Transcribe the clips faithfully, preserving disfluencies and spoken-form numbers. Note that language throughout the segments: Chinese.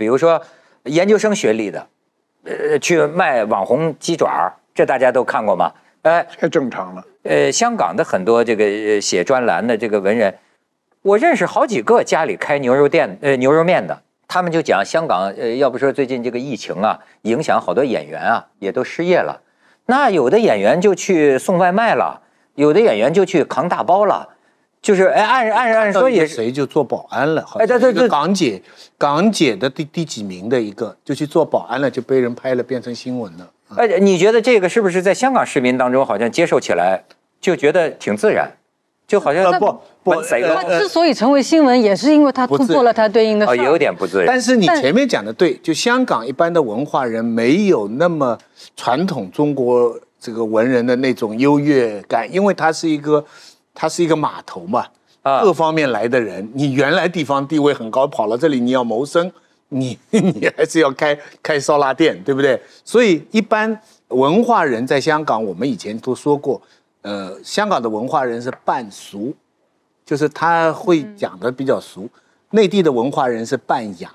比如说研究生学历的，呃，去卖网红鸡爪，这大家都看过吗？哎，太正常了。呃，香港的很多这个写专栏的这个文人，我认识好几个家里开牛肉店、呃牛肉面的，他们就讲香港，呃，要不说最近这个疫情啊，影响好多演员啊，也都失业了。那有的演员就去送外卖了，有的演员就去扛大包了。 就是哎，按按按说也谁就做保安了，哎，对对对，港姐港姐的第第几名的一个就去做保安了，就被人拍了，变成新闻了。嗯、哎，你觉得这个是不是在香港市民当中好像接受起来就觉得挺自然，就好像、呃、不不，他之所以成为新闻，也是因为他突破了他对应的事。哦，有点不自然。但是你前面讲的对，就香港一般的文化人没有那么传统中国这个文人的那种优越感，因为他是一个。 它是一个码头嘛，啊，各方面来的人，你原来地方地位很高，跑到这里你要谋生，你你还是要开开烧腊店，对不对？所以一般文化人在香港，我们以前都说过，呃，香港的文化人是半俗，就是他会讲的比较俗；嗯、内地的文化人是半雅，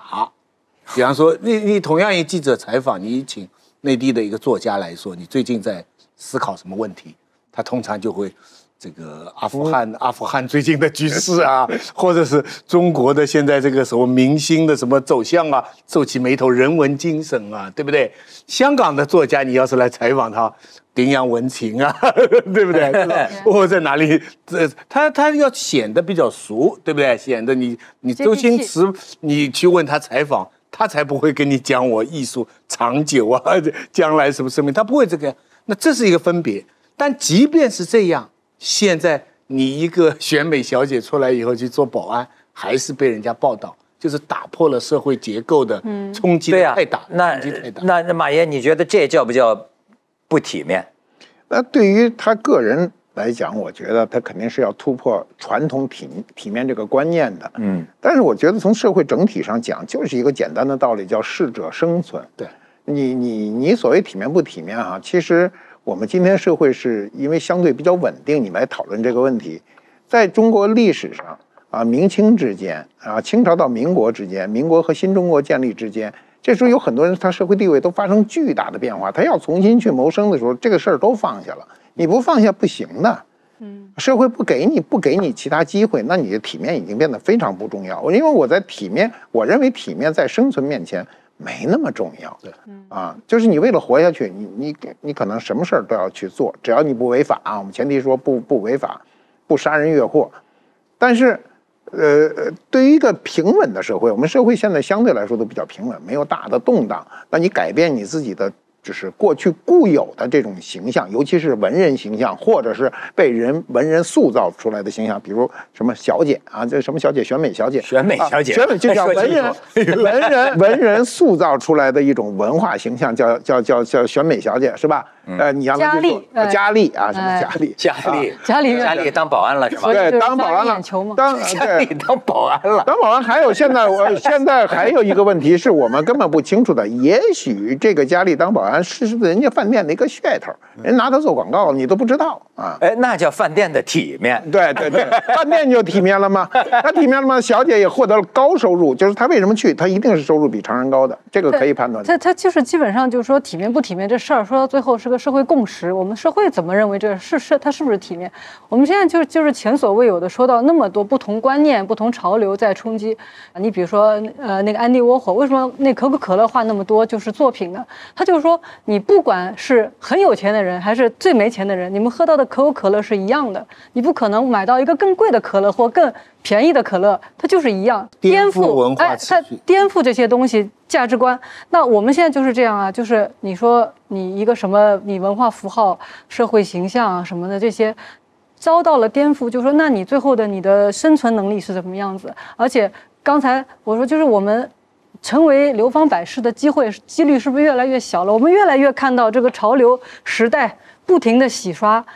比方说，你你同样一记者采访，你请内地的一个作家来说，你最近在思考什么问题，他通常就会。 这个阿富汗，阿富汗最近的局势啊，或者是中国的现在这个什么明星的什么走向啊，皱起眉头，人文精神啊，对不对？香港的作家，你要是来采访他，顶洋文情啊，对不对？我在哪里？这他他要显得比较俗，对不对？显得你你周星驰，你去问他采访，他才不会跟你讲我艺术长久啊，将来什么生命，他不会这个。那这是一个分别。但即便是这样。 现在你一个选美小姐出来以后去做保安，还是被人家报道，就是打破了社会结构的冲击太大。嗯啊、那那马爷，你觉得这叫不叫不体面？那对于他个人来讲，我觉得他肯定是要突破传统体体面这个观念的。嗯，但是我觉得从社会整体上讲，就是一个简单的道理，叫适者生存。对，你你你所谓体面不体面啊，其实。 我们今天社会是因为相对比较稳定，你们来讨论这个问题。在中国历史上啊，明清之间啊，清朝到民国之间，民国和新中国建立之间，这时候有很多人他社会地位都发生巨大的变化，他要重新去谋生的时候，这个事儿都放下了。你不放下不行的，嗯，社会不给你不给你其他机会，那你的体面已经变得非常不重要。因为我在体面，我认为体面在生存面前。 没那么重要，对，啊，就是你为了活下去，你你你可能什么事儿都要去做，只要你不违法啊。我们前提说不不违法，不杀人越货。但是，呃，对于一个平稳的社会，我们社会现在相对来说都比较平稳，没有大的动荡。那你改变你自己的，就是过去固有的这种形象，尤其是文人形象，或者是被人文人塑造出来的形象，比如什么小姐啊，这什么小姐，选美小姐，选美小姐，啊、选美就叫文人。 文人文人塑造出来的一种文化形象，叫叫叫叫选美小姐是吧？呃，你要佳丽，佳丽啊，什么佳丽？佳丽，佳丽，佳丽当保安了是吧？对，当保安了，当佳丽当保安了，当保安。还有现在，我现在还有一个问题是我们根本不清楚的，也许这个佳丽当保安是人家饭店的一个噱头，人拿它做广告，你都不知道啊。哎，那叫饭店的体面。对对对，饭店就体面了吗？那体面了吗？小姐也获得了高收入，就是她为什么去？ 他一定是收入比常人高的，这个可以判断。他他就是基本上就是说体面不体面这事儿，说到最后是个社会共识。我们社会怎么认为这是是它是不是体面？我们现在就就是前所未有的说到那么多不同观念、不同潮流在冲击。你比如说呃那个安迪沃霍，为什么那可口可乐画那么多就是作品呢？他就是说你不管是很有钱的人还是最没钱的人，你们喝到的可口可乐是一样的，你不可能买到一个更贵的可乐或更。 便宜的可乐，它就是一样颠覆文化，哎，它颠覆这些东西价值观。那我们现在就是这样啊，就是你说你一个什么，你文化符号、社会形象啊什么的这些，遭到了颠覆，就说那你最后的你的生存能力是怎么样子？而且刚才我说，就是我们成为流芳百世的机会几率是不是越来越小了？我们越来越看到这个潮流时代不停的洗刷。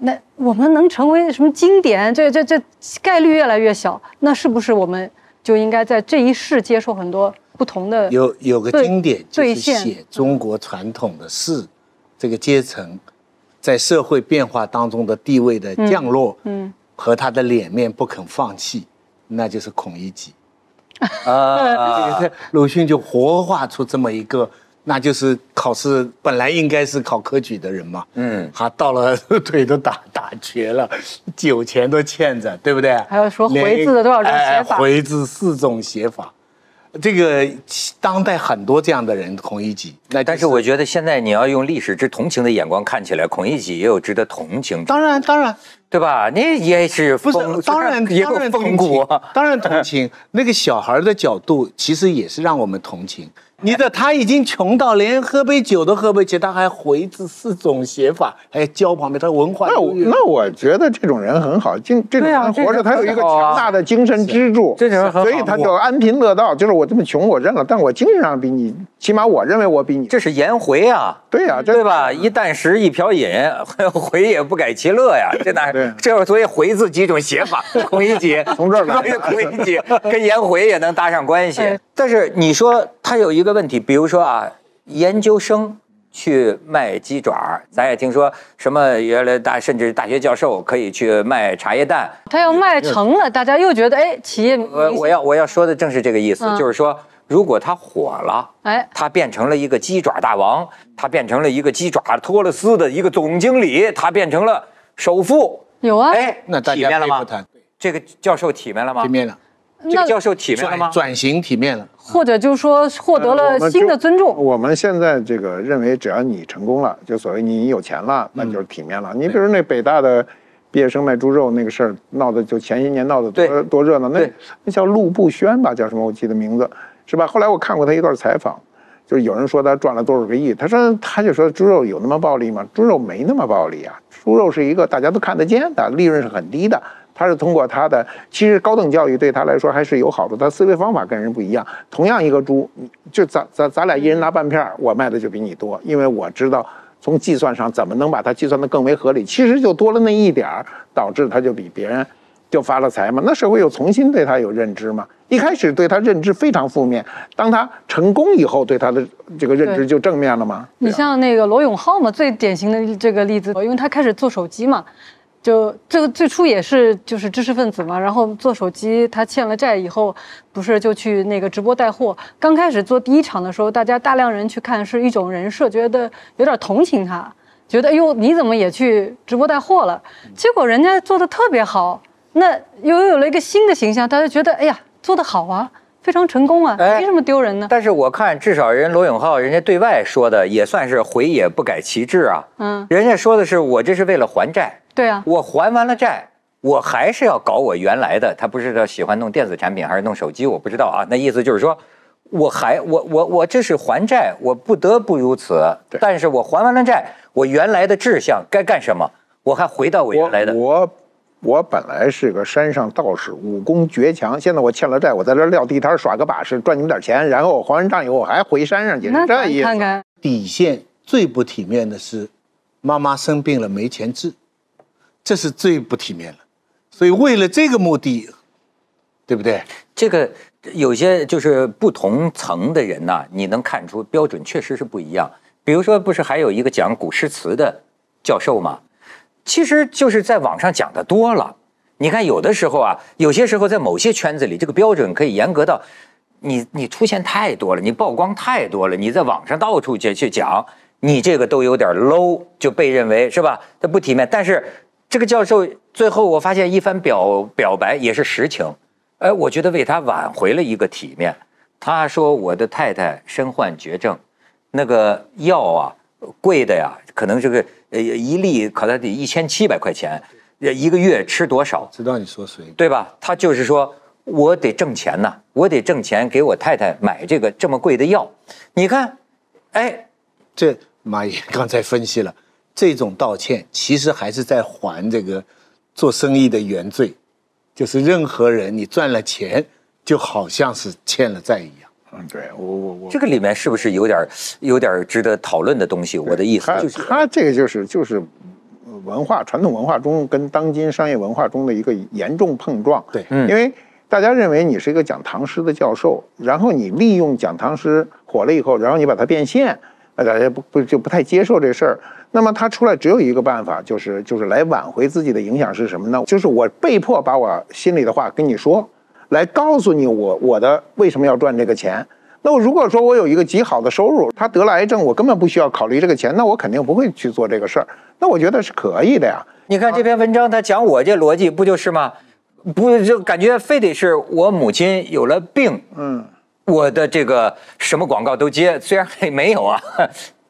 那我们能成为什么经典？这这这概率越来越小。那是不是我们就应该在这一世接受很多不同的？有有个经典就是写中国传统的士、嗯、这个阶层在社会变化当中的地位的降落，嗯，嗯和他的脸面不肯放弃，那就是孔乙己。啊，鲁迅就活化出这么一个，那就是考试本来应该是考科举的人嘛，嗯，他到了腿都打打瘸了，酒钱都欠着，对不对？还有说回字的多少种写法？哎、回字四种写法。 这个当代很多这样的人，孔乙己。那、就是、但是我觉得现在你要用历史之同情的眼光看起来，孔乙己也有值得同情。当然，当然，对吧？那也是不是？当然，当然同情，当然同情。那个小孩的角度，其实也是让我们同情。你的他已经穷到连喝杯酒都喝不起，他还回字四种写法，还教旁边他文化。那我那我觉得这种人很好，这这种人活着，他有一个强大的精神支柱，这种人很好，所以他就安贫乐道。就是我这么穷，我认了，但我精神上比你，起码我认为我比你。这是颜回啊，对啊，对吧？一箪食，一瓢饮，回也不改其乐呀。这哪这所以回字几种写法，孔乙己从这儿来，孔乙己跟颜回也能搭上关系。但是你说他有一个。 一个问题，比如说啊，研究生去卖鸡爪，咱也听说什么原来大甚至大学教授可以去卖茶叶蛋，他要卖成了，大家又觉得哎，企业。我我要我要说的正是这个意思，嗯、就是说，如果他火了，哎，他变成了一个鸡爪大王，他变成了一个鸡爪托勒斯的一个总经理，他变成了首富，有啊，哎，那体面了吗？这个教授体面了吗？体面了。 这个教授体面了吗？转型体面了，或者就是说获得了新的尊重。我们现在这个认为，只要你成功了，就所谓你有钱了，那就是体面了。你比如那北大的毕业生卖猪肉那个事儿，闹的就前些年闹的多多热闹。那那叫陆步轩吧，叫什么？我记得名字是吧？后来我看过他一段采访，就是有人说他赚了多少个亿，他说他就说猪肉有那么暴利吗？猪肉没那么暴利啊，猪肉是一个大家都看得见的，利润是很低的。 他是通过他的，其实高等教育对他来说还是有好处，他思维方法跟人不一样。同样一个猪，就咱咱咱俩一人拿半片，我卖的就比你多，因为我知道从计算上怎么能把它计算得更为合理。其实就多了那一点儿，导致他就比别人就发了财嘛。那社会又重新对他有认知嘛。一开始对他认知非常负面，当他成功以后，对他的这个认知就正面了嘛。你像那个罗永浩嘛，最典型的这个例子，因为他开始做手机嘛。 就最最初也是就是知识分子嘛，然后做手机，他欠了债以后，不是就去那个直播带货。刚开始做第一场的时候，大家大量人去看是一种人设，觉得有点同情他，觉得哎呦你怎么也去直播带货了？结果人家做的特别好，那又有了一个新的形象，大家觉得哎呀做的好啊，非常成功啊，没什么丢人呢。哎、但是我看至少人罗永浩人家对外说的也算是回也不改其志啊，嗯，人家说的是我这是为了还债。 对啊，我还完了债，我还是要搞我原来的。他不是喜欢弄电子产品还是弄手机，我不知道啊。那意思就是说，我还我我我这是还债，我不得不如此。但是我还完了债，我原来的志向该干什么，我还回到我原来的。我。我 我本来是个山上道士，武功绝强。现在我欠了债，我在这撂地摊耍个把式，赚你们点钱。然后我还完账以后，我还回山上去。那这意思。看看底线最不体面的是，妈妈生病了没钱治。 这是最不体面了，所以为了这个目的，对不对？这个有些就是不同层的人呐、啊，你能看出标准确实是不一样。比如说，不是还有一个讲古诗词的教授吗？其实就是在网上讲的多了。你看，有的时候啊，有些时候在某些圈子里，这个标准可以严格到你你出现太多了，你曝光太多了，你在网上到处去去讲，你这个都有点 low， 就被认为是吧？它不体面，但是。 这个教授最后，我发现一番表表白也是实情，哎，我觉得为他挽回了一个体面。他说我的太太身患绝症，那个药啊贵的呀，可能这个呃一粒可能得一千七百块钱，一个月吃多少？知道你说谁？对吧？他就是说我得挣钱呐、啊，我得挣钱给我太太买这个这么贵的药。你看，哎，这马爷刚才分析了。 这种道歉其实还是在还这个做生意的原罪，就是任何人你赚了钱，就好像是欠了债一样。嗯，对我我我这个里面是不是有点有点值得讨论的东西？我的意思就是，他这个就是就是文化传统文化中跟当今商业文化中的一个严重碰撞。对，嗯，因为大家认为你是一个讲唐诗的教授，然后你利用讲唐诗火了以后，然后你把它变现。 大家不不就不太接受这事儿，那么他出来只有一个办法，就是就是来挽回自己的影响是什么呢？就是我被迫把我心里的话跟你说，来告诉你我我的为什么要赚这个钱。那我如果说我有一个极好的收入，他得了癌症，我根本不需要考虑这个钱，那我肯定不会去做这个事儿。那我觉得是可以的呀。你看这篇文章，他讲我这逻辑不就是吗？不就感觉非得是我母亲有了病，嗯，我的这个什么广告都接，虽然没有啊。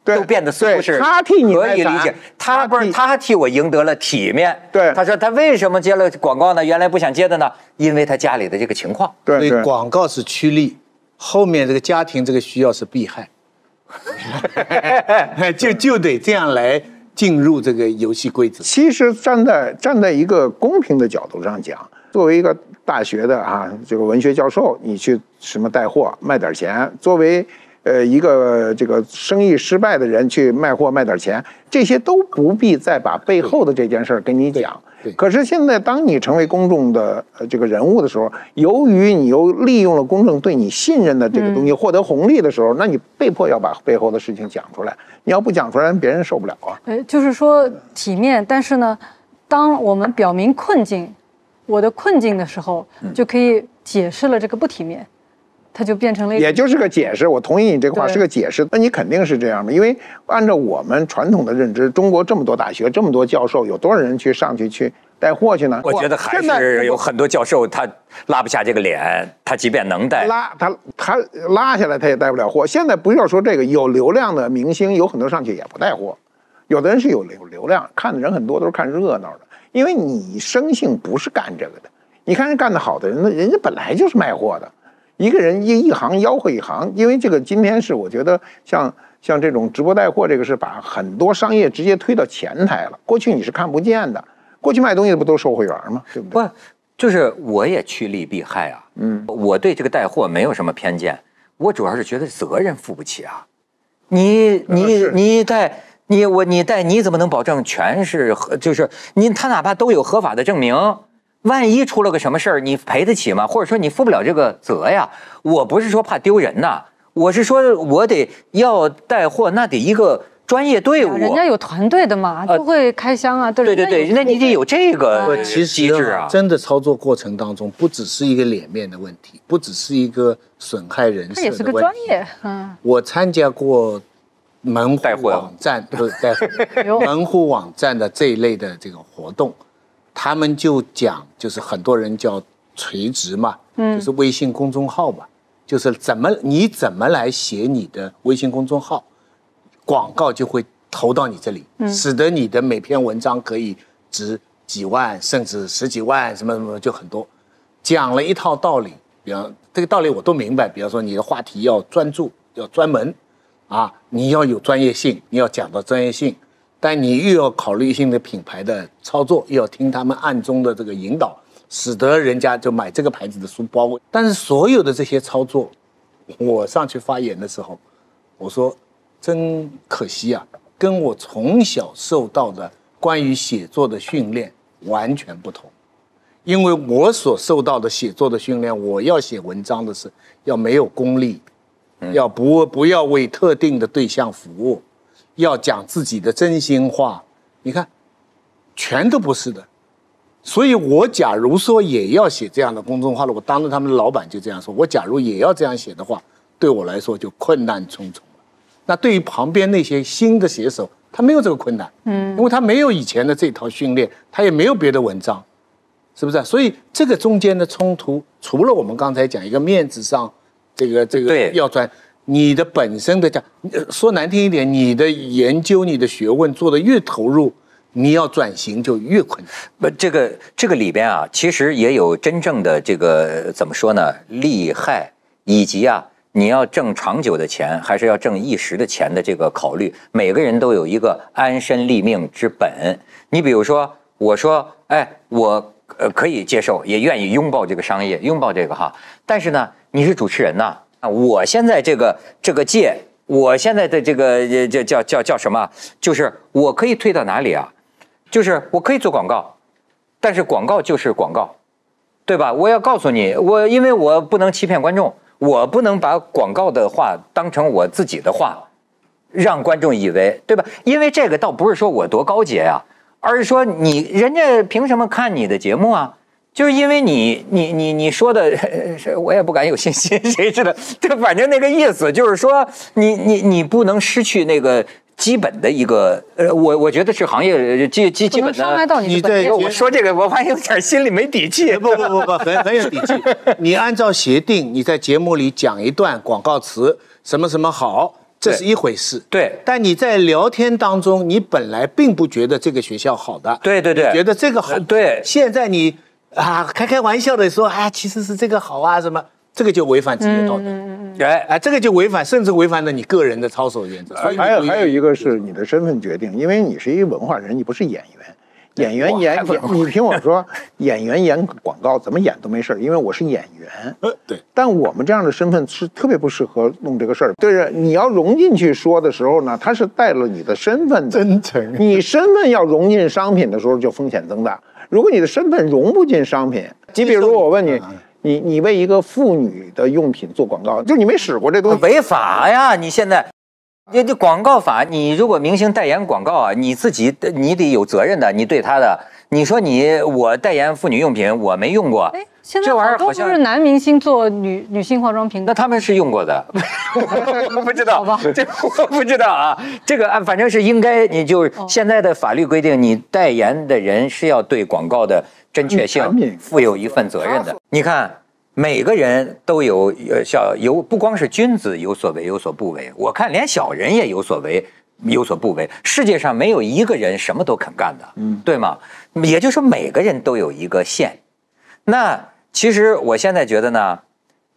都变得似乎是可以理解，他不是他替我赢得了体面。对，他说他为什么接了广告呢？原来不想接的呢，因为他家里的这个情况。对，对所以广告是趋利，后面这个家庭这个需要是避害，就就得这样来进入这个游戏规则。其实站在站在一个公平的角度上讲，作为一个大学的啊这个文学教授，你去什么带货卖点钱，作为。呃，一个这个生意失败的人去卖货卖点钱，这些都不必再把背后的这件事儿跟你讲。可是现在，当你成为公众的呃这个人物的时候，由于你又利用了公众对你信任的这个东西获得红利的时候，嗯、那你被迫要把背后的事情讲出来。你要不讲出来，别人受不了啊。哎，就是说体面，但是呢，当我们表明困境，我的困境的时候，就可以解释了这个不体面。它就变成了，也就是个解释。我同意你这个话是个解释，那你肯定是这样的，因为按照我们传统的认知，中国这么多大学，这么多教授，有多少人去上去去带货去呢？我觉得还是有很多教授他拉不下这个脸，他即便能带拉，他他拉下来他也带不了货。现在不要说这个，有流量的明星有很多上去也不带货，有的人是有流流量，看的人很多都是看热闹的，因为你生性不是干这个的。你看人干得好的人，人家本来就是卖货的。一个人一一行吆喝一行，因为这个今天是我觉得像像这种直播带货，这个是把很多商业直接推到前台了。过去你是看不见的，过去卖东西不都售货员吗？对不对？不，就是我也趋利避害啊。嗯，我对这个带货没有什么偏见，我主要是觉得责任负不起啊。你你你带你我你带你怎么能保证全是合？就是你他哪怕都有合法的证明。万一出了个什么事儿，你赔得起吗？或者说你负不了这个责呀？我不是说怕丢人呐、啊，我是说我得要带货，那得一个专业队伍，人家有团队的嘛，都会开箱啊，对、呃、对对对，那你得有这个机制啊。真的操作过程当中，不只是一个脸面的问题，不只是一个损害人设的问题，它也是个专业。嗯，我参加过门户网站，不是带货，门户网站的这一类的这个活动。他们就讲，就是很多人叫垂直嘛，嗯，就是微信公众号嘛，就是怎么你怎么来写你的微信公众号，广告就会投到你这里，嗯，使得你的每篇文章可以值几万，甚至十几万，什么什么就很多，讲了一套道理，比方这个道理我都明白，比方说你的话题要专注，要专门，啊，你要有专业性，你要讲到专业性。但你又要考虑性的品牌的操作，又要听他们暗中的这个引导，使得人家就买这个牌子的书包。但是所有的这些操作，我上去发言的时候，我说真可惜啊，跟我从小受到的关于写作的训练完全不同。因为我所受到的写作的训练，我要写文章的是要没有功利，要不不要为特定的对象服务。要讲自己的真心话，你看，全都不是的。所以我假如说也要写这样的公众号了，我当着他们的老板就这样说，我假如也要这样写的话，对我来说就困难重重了。那对于旁边那些新的写手，他没有这个困难，嗯，因为他没有以前的这套训练，他也没有别的文章，是不是、啊？所以这个中间的冲突，除了我们刚才讲一个面子上，这个这个要专。你的本身的讲，说难听一点，你的研究、你的学问做得越投入，你要转型就越困难。不，这个这个里边啊，其实也有真正的这个怎么说呢？利害以及啊，你要挣长久的钱，还是要挣一时的钱的这个考虑。每个人都有一个安身立命之本。你比如说，我说，哎，我呃可以接受，也愿意拥抱这个商业，拥抱这个哈。但是呢，你是主持人呐、啊。啊，我现在这个这个界，我现在的这个叫叫叫叫什么？就是我可以推到哪里啊？就是我可以做广告，但是广告就是广告，对吧？我要告诉你，我因为我不能欺骗观众，我不能把广告的话当成我自己的话，让观众以为，对吧？因为这个倒不是说我多高洁啊，而是说你人家凭什么看你的节目啊？就是因为你你你你说的，我也不敢有信心，谁知道？这反正那个意思就是说，你你你不能失去那个基本的一个，呃，我我觉得是行业基基基本的。伤害到你对，我说这个，我发现有点心里没底气。不不不不，很很有底气。你按照协定，你在节目里讲一段广告词，什么什么好。这是一回事，对。但你在聊天当中，你本来并不觉得这个学校好的，对对对，觉得这个好，对。现在你啊开开玩笑的说啊，其实是这个好啊什么，这个就违反职业道德，嗯、哎哎，这个就违反，甚至违反了你个人的操守原则。还有还有一个是你的身份决定，因为你是一个文化人，你不是演员。演员演，你听我说，演员演广告怎么演都没事，因为我是演员。呃，对。但我们这样的身份是特别不适合弄这个事儿。对着你要融进去说的时候呢，它是带了你的身份的。真诚。你身份要融进商品的时候，就风险增大。如果你的身份融不进商品，你比如我问你。你你为一个妇女的用品做广告，就是你没使过这东西，违法呀！你现在。这这广告法，你如果明星代言广告啊，你自己你得有责任的，你对他的，你说你我代言妇女用品，我没用过，哎，现在好多不是男明星做女女性化妆品，那他们是用过的，我不知道，好吧，这我不知道啊，这个啊，反正是应该，你就现在的法律规定，你代言的人是要对广告的真确性负有一份责任的，你看。每个人都有呃小有，不光是君子有所为有所不为，我看连小人也有所为有所不为。世界上没有一个人什么都肯干的，嗯，对吗？也就是说，每个人都有一个线。那其实我现在觉得呢，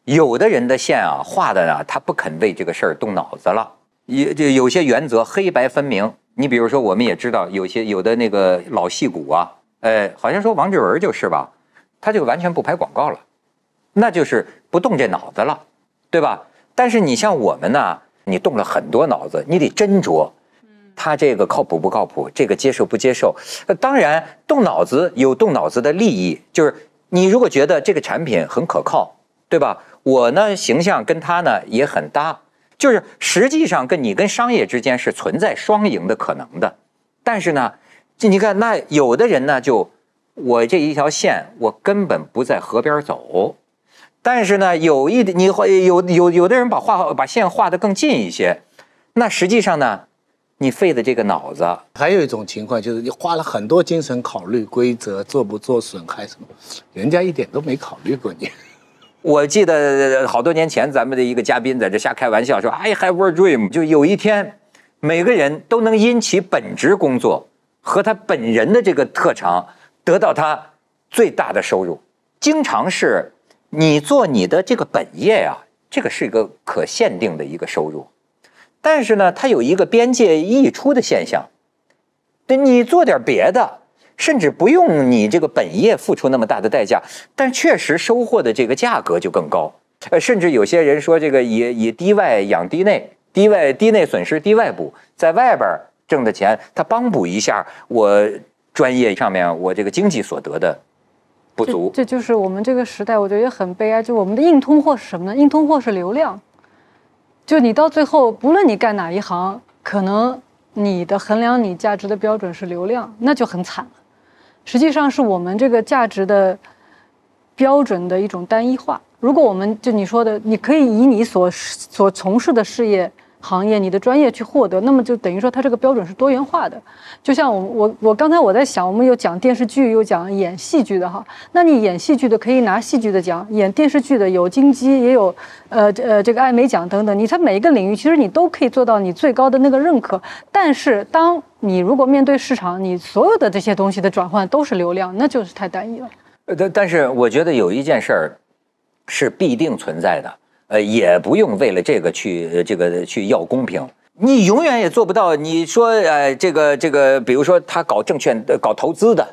有的人的线啊画的呢，他不肯为这个事儿动脑子了。有有些原则黑白分明。你比如说，我们也知道有些有的那个老戏骨啊，呃，好像说王志文就是吧，他就完全不拍广告了。那就是不动这脑子了，对吧？但是你像我们呢，你动了很多脑子，你得斟酌，他这个靠谱不靠谱，这个接受不接受。当然，动脑子有动脑子的利益，就是你如果觉得这个产品很可靠，对吧？我呢形象跟他呢也很搭，就是实际上跟你跟商业之间是存在双赢的可能的。但是呢，你看那有的人呢就我这一条线，我根本不在河边走。但是呢，有一你有有有的人把画把线画得更近一些，那实际上呢，你费的这个脑子。还有一种情况就是你花了很多精神考虑规则做不做损害什么，人家一点都没考虑过你。我记得好多年前咱们的一个嘉宾在这瞎开玩笑说 ，I have a dream， 就有一天每个人都能因其本职工作和他本人的这个特长得到他最大的收入，经常是。你做你的这个本业呀、啊，这个是一个可限定的一个收入，但是呢，它有一个边界溢出的现象。对，你做点别的，甚至不用你这个本业付出那么大的代价，但确实收获的这个价格就更高。呃，甚至有些人说这个以以低外养低内，低外低内损失低外补，在外边挣的钱，他帮补一下我专业上面我这个经济所得的。不足，这就是我们这个时代，我觉得也很悲哀。就我们的硬通货是什么呢？硬通货是流量。就你到最后，不论你干哪一行，可能你的衡量你价值的标准是流量，那就很惨了。实际上是我们这个价值的标准的一种单一化。如果我们就你说的，你可以以你所所从事的事业、行业、你的专业去获得，那么就等于说它这个标准是多元化的。就像我我我刚才我在想，我们有讲电视剧，有讲演戏剧的哈。那你演戏剧的可以拿戏剧的奖，演电视剧的有金鸡，也有呃呃这个艾美奖等等。你在每一个领域，其实你都可以做到你最高的那个认可。但是当你如果面对市场，你所有的这些东西的转换都是流量，那就是太单一了。呃，但但是我觉得有一件事儿是必定存在的。呃，也不用为了这个去、呃、这个去要公平，你永远也做不到。你说，呃，这个这个，比如说他搞证券、呃、搞投资的、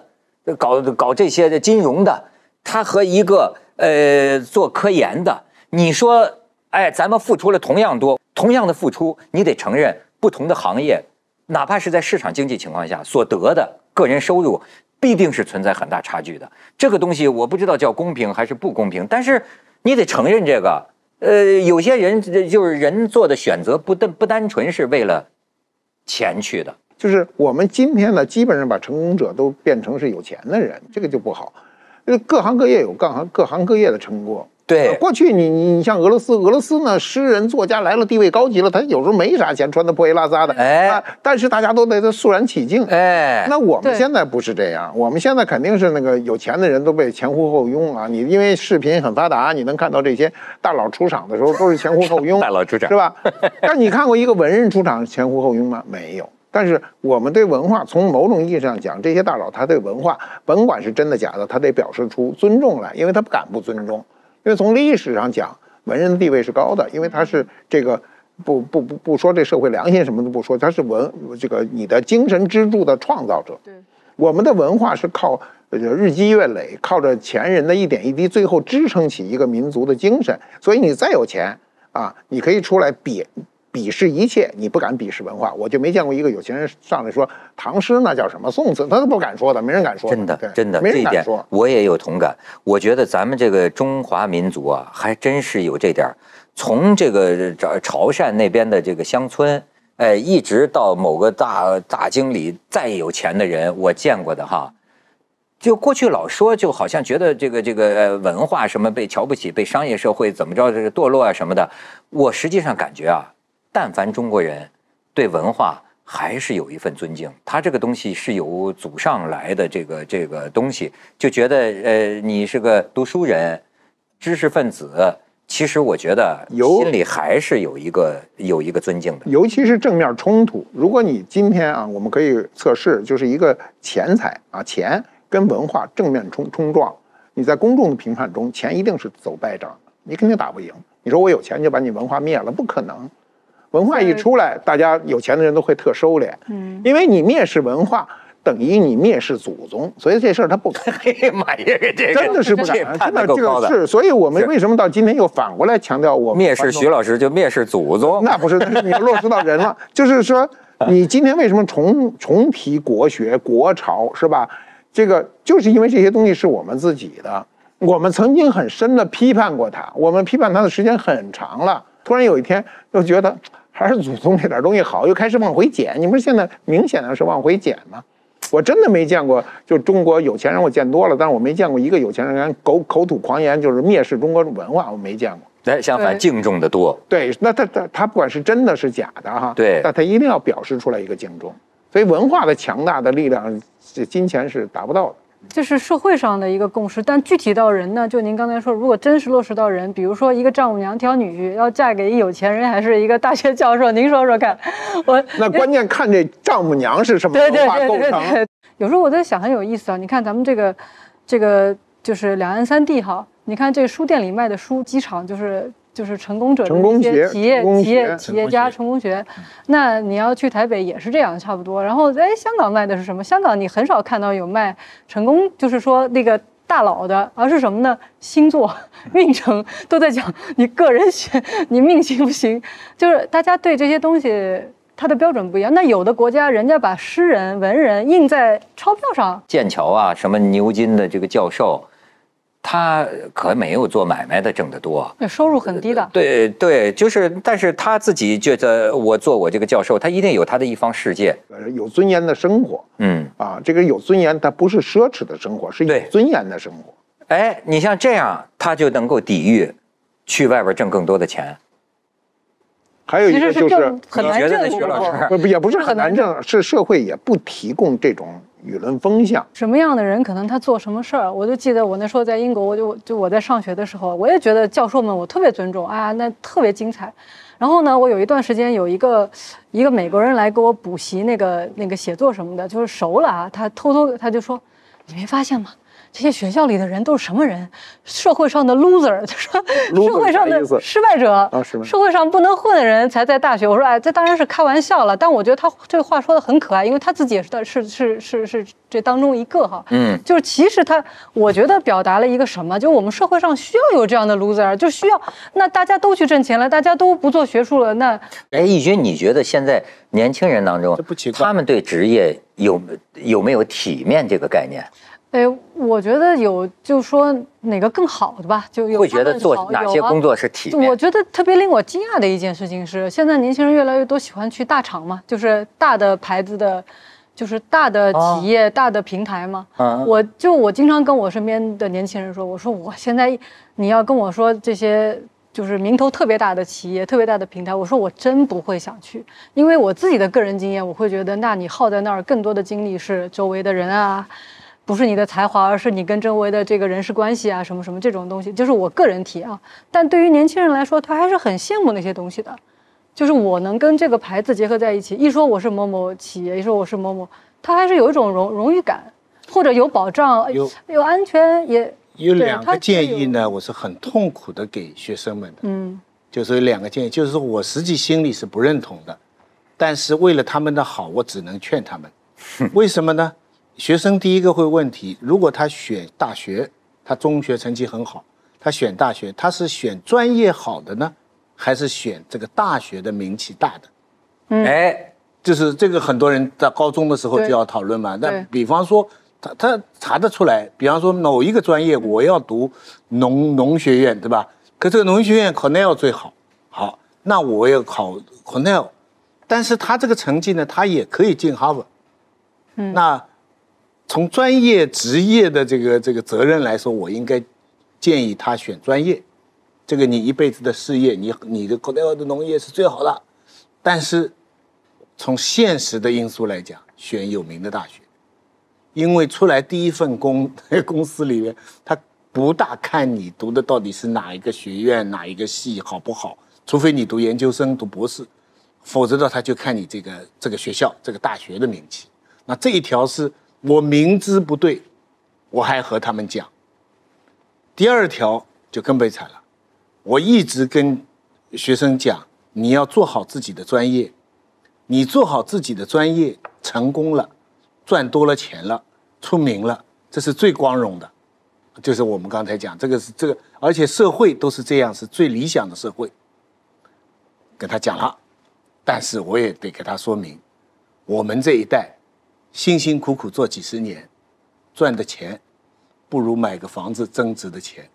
搞搞这些的金融的，他和一个呃做科研的，你说，哎，咱们付出了同样多，同样的付出，你得承认不同的行业，哪怕是在市场经济情况下所得的个人收入，必定是存在很大差距的。这个东西我不知道叫公平还是不公平，但是你得承认这个。呃，有些人就是人做的选择不单不单纯是为了钱去的，就是我们今天呢，基本上把成功者都变成是有钱的人，这个就不好。因为各行各业有各行各行各业的成果。对，过去你你你像俄罗斯，俄罗斯呢，诗人作家来了，地位高级了，他有时候没啥钱，穿的破衣拉撒的，哎、啊，但是大家都对他肃然起敬，哎，那我们现在不是这样，我们现在肯定是那个有钱的人都被前呼后拥啊，你因为视频很发达，你能看到这些大佬出场的时候都是前呼后拥，大佬出场是吧？但你看过一个文人出场前呼后拥吗？没有。但是我们对文化，从某种意义上讲，这些大佬他对文化，甭管是真的假的，他得表示出尊重来，因为他不敢不尊重。因为从历史上讲，文人的地位是高的，因为他是这个不不不不说这社会良心什么都不说，他是文这个你的精神支柱的创造者。对，我们的文化是靠日积月累，靠着前人的一点一滴，最后支撑起一个民族的精神。所以你再有钱啊，你可以出来比鄙视一切，你不敢鄙视文化。我就没见过一个有钱人上来说唐诗那叫什么，宋词他都不敢说的，没人敢说的。真的，真的，没人敢说。这一点我也有同感。我觉得咱们这个中华民族啊，还真是有这点。从这个潮汕那边的这个乡村，哎，一直到某个大大经理，再有钱的人，我见过的哈。就过去老说，就好像觉得这个这个呃文化什么被瞧不起，被商业社会怎么着这个堕落啊什么的。我实际上感觉啊。但凡中国人对文化还是有一份尊敬，他这个东西是由祖上来的，这个这个东西就觉得呃，你是个读书人、知识分子，其实我觉得心里还是有一个有一个尊敬的。尤其是正面冲突，如果你今天啊，我们可以测试，就是一个钱财啊，钱跟文化正面冲冲撞，你在公众的评判中，钱一定是走败仗，你肯定打不赢。你说我有钱就把你文化灭了，不可能。文化一出来，大家有钱的人都会特收敛，嗯，因为你蔑视文化，等于你蔑视祖宗，所以这事儿他不敢。哎妈呀，这个真的是不敢，真的这个是，所以我们为什么到今天又反过来强调我蔑视徐老师就蔑视祖宗？那不是，但是你落实到人了，就是说你今天为什么重重提国学、国潮是吧？这个就是因为这些东西是我们自己的，我们曾经很深的批判过它，我们批判它的时间很长了。突然有一天，又觉得还是祖宗这点东西好，又开始往回捡。你们现在明显的是往回捡吗？我真的没见过，就中国有钱人我见多了，但是我没见过一个有钱人口口吐狂言，就是蔑视中国文化，我没见过。哎，相反敬重的多。对，那他他他不管是真的是假的哈，对，那他一定要表示出来一个敬重。所以文化的强大的力量，金钱是达不到的。这是社会上的一个共识，但具体到人呢？就您刚才说，如果真实落实到人，比如说一个丈母娘挑女婿，要嫁给一有钱人还是一个大学教授，您说说看。我那关键看这丈母娘是什么文化构成。有时候我在想，很有意思啊。你看咱们这个，这个就是两岸三地哈。你看这书店里卖的书，机场就是就是成功者的一些企业企业企业家成功学。那你要去台北也是这样差不多。然后哎，香港卖的是什么？香港你很少看到有卖成功，就是说那个大佬的，而是什么呢？星座、运程都在讲你个人学，你命行不行？就是大家对这些东西它的标准不一样。那有的国家人家把诗人、文人印在钞票上，剑桥啊，什么牛津的这个教授。他可没有做买卖的挣得多，收入很低的。对对，就是，但是他自己觉得我做我这个教授，他一定有他的一方世界，有尊严的生活。嗯啊，这个有尊严，它不是奢侈的生活，是有尊严的生活。哎，你像这样，他就能够抵御去外边挣更多的钱。还有一个就是，很难挣，你觉得呢，徐老师？也不是很难挣，是社会也不提供这种。舆论风向，什么样的人可能他做什么事儿？我就记得我那时候在英国，我就就我在上学的时候，我也觉得教授们我特别尊重啊，那特别精彩。然后呢，我有一段时间有一个一个美国人来给我补习那个那个写作什么的，就是熟了啊，他偷偷他就说，你没发现吗？这些学校里的人都是什么人？社会上的 loser， 就说社会上的失败者，啊、社会上不能混的人才在大学。我说，哎，这当然是开玩笑了。但我觉得他这话说的很可爱，因为他自己也是是是是是这当中一个哈。嗯，就是其实他，我觉得表达了一个什么？就我们社会上需要有这样的 loser， 就需要那大家都去挣钱了，大家都不做学术了。那哎，奕君，你觉得现在年轻人当中，他们对职业有有没有体面这个概念？哎，我觉得有，就说哪个更好的吧，就有。会觉得做哪些工作是体面？我觉得特别令我惊讶的一件事情是，现在年轻人越来越多喜欢去大厂嘛，就是大的牌子的就是大的企业、哦、大的平台吗？嗯、我就我经常跟我身边的年轻人说，我说我现在你要跟我说这些就是名头特别大的企业、特别大的平台，我说我真不会想去，因为我自己的个人经验，我会觉得，那你耗在那儿更多的精力是周围的人啊。 不是你的才华，而是你跟周围的这个人事关系啊，什么什么这种东西，就是我个人提啊。但对于年轻人来说，他还是很羡慕那些东西的。就是我能跟这个牌子结合在一起，一说我是某某企业，一说我是某某，他还是有一种荣荣誉感，或者有保障，有有安全也。有两个建议呢，我是很痛苦的给学生们的。嗯，就是有两个建议，就是说我实际心里是不认同的，但是为了他们的好，我只能劝他们。为什么呢？ 学生第一个会问题，如果他选大学，他中学成绩很好，他选大学，他是选专业好的呢，还是选这个大学的名气大的？嗯，哎，就是这个很多人在高中的时候就要讨论嘛。那比方说，他他查得出来，比方说某一个专业我要读农农学院，对吧？可这个农学院 Cornell 最好，好，那我也考 Cornell， 但是他这个成绩呢，他也可以进 Harvard。嗯，那。 从专业职业的这个这个责任来说，我应该建议他选专业。这个你一辈子的事业，你你的国内的农业是最好的。但是从现实的因素来讲，选有名的大学，因为出来第一份工公司里面，他不大看你读的到底是哪一个学院、哪一个系好不好，除非你读研究生、读博士，否则的他就看你这个这个学校、这个大学的名气。那这一条是。 我明知不对，我还和他们讲。第二条就更悲惨了，我一直跟学生讲，你要做好自己的专业，你做好自己的专业，成功了，赚多了钱了，出名了，这是最光荣的。就是我们刚才讲，这个是这个，而且社会都是这样，是最理想的社会。跟他讲了，但是我也得给他说明，我们这一代。 辛辛苦苦做几十年，赚的钱，不如买个房子增值的钱。